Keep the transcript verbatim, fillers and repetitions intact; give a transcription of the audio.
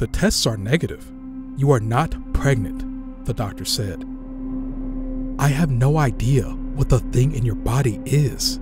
The tests are negative. You are not pregnant, the doctor said. I have no idea what the thing in your body is,